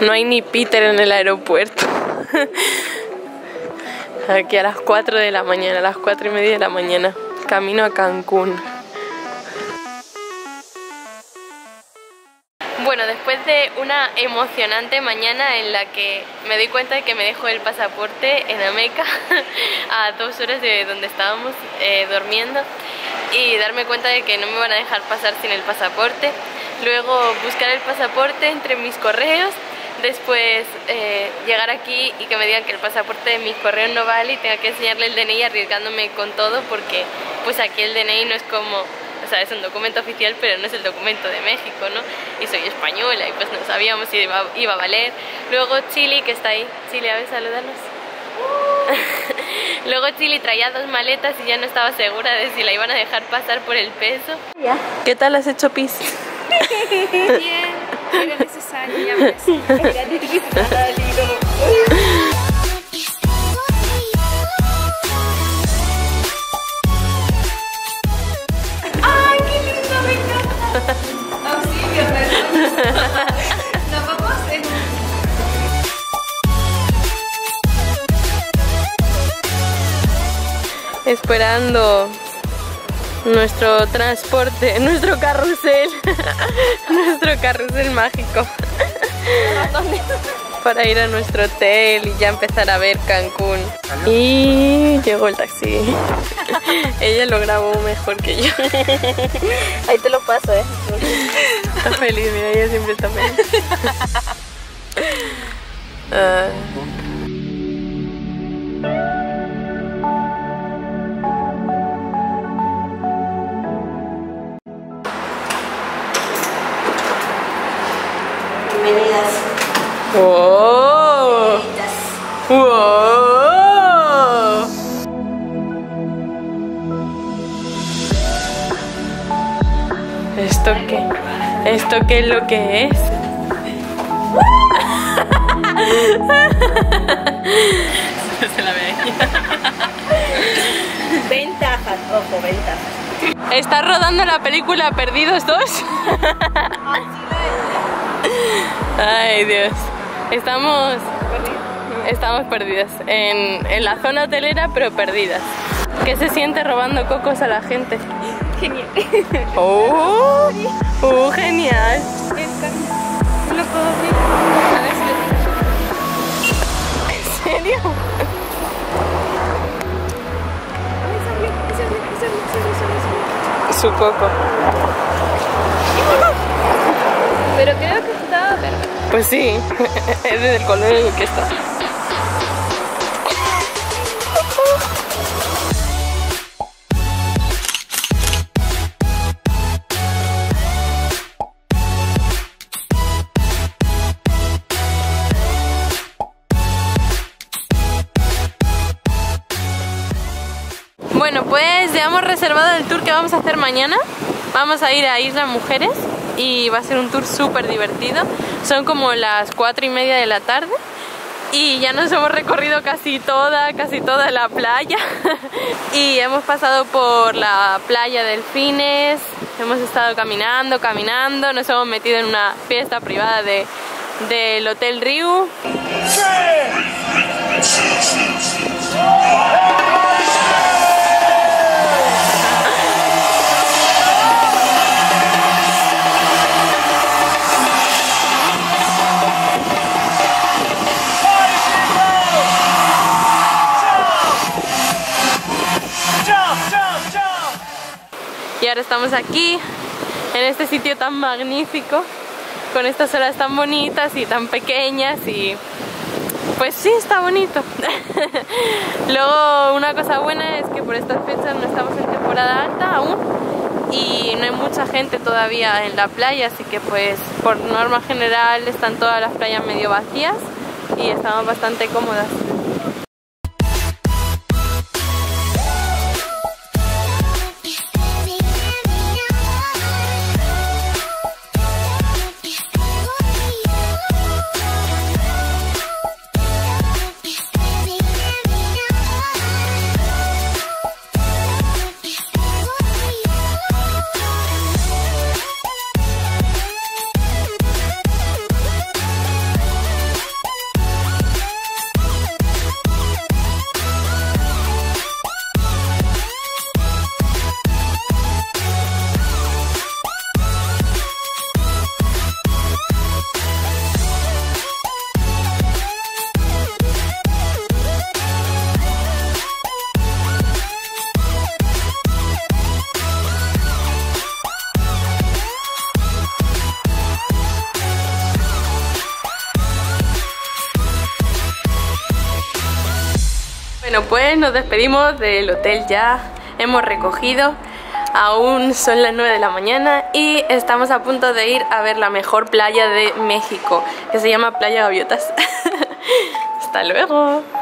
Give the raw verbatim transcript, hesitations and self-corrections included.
No hay ni Peter en el aeropuerto. Aquí a las cuatro de la mañana, a las cuatro y media de la mañana, camino a Cancún. Bueno, después de una emocionante mañana en la que me doy cuenta de que me dejó el pasaporte en Ameca a dos horas de donde estábamos eh, durmiendo, y darme cuenta de que no me van a dejar pasar sin el pasaporte, luego buscar el pasaporte entre mis correos, después eh, llegar aquí y que me digan que el pasaporte de mis correos no vale y tenga que enseñarle el D N I, arriesgándome con todo, porque pues aquí el D N I no es como, o sea, es un documento oficial pero no es el documento de México, ¿no? Y soy española y pues no sabíamos si iba, iba a valer. Luego Chile, que está ahí. Chile, a ver, saludarnos. Luego Chile traía dos maletas y ya no estaba segura de si la iban a dejar pasar por el peso. ¿Qué tal has hecho pis? Bien, era necesario, ya me decía. Era necesario. Esperando nuestro transporte, nuestro carrusel, nuestro carrusel mágico para ir a nuestro hotel y ya empezar a ver Cancún. Y llegó el taxi. Ella lo grabó mejor que yo. Ahí te lo paso, eh. Está feliz, mira, ella siempre está feliz. Uh, ¡Wow! ¡Wow! ¿Esto qué? ¿Esto qué es lo que es? Se la veía. Ventajas, ojo, ventajas. ¿Está rodando la película Perdidos dos? Ay, Dios. Estamos, estamos perdidas, en, en la zona hotelera, pero perdidas. ¿Qué se siente robando cocos a la gente? Genial. ¡Oh! ¡Oh, genial! ¿Lo puedo abrir? A ver si lo tengo. ¿En serio? Su coco. Pero creo que estaba verde. Pues sí, es del color en el que está. Bueno, pues ya hemos reservado el tour que vamos a hacer mañana. Vamos a ir a Isla Mujeres y va a ser un tour súper divertido. Son como las cuatro y media de la tarde y ya nos hemos recorrido casi toda, casi toda la playa. Y hemos pasado por la playa Delfines, hemos estado caminando, caminando, nos hemos metido en una fiesta privada de, del Hotel Riu. Y ahora estamos aquí, en este sitio tan magnífico, con estas olas tan bonitas y tan pequeñas, y pues sí, está bonito. Luego, una cosa buena es que por estas fechas no estamos en temporada alta aún, y no hay mucha gente todavía en la playa, así que pues por norma general están todas las playas medio vacías y estamos bastante cómodas. Bueno, pues nos despedimos del hotel ya. Hemos recogido. Aún son las nueve de la mañana y estamos a punto de ir a ver la mejor playa de México, que se llama Playa Gaviotas. Hasta luego.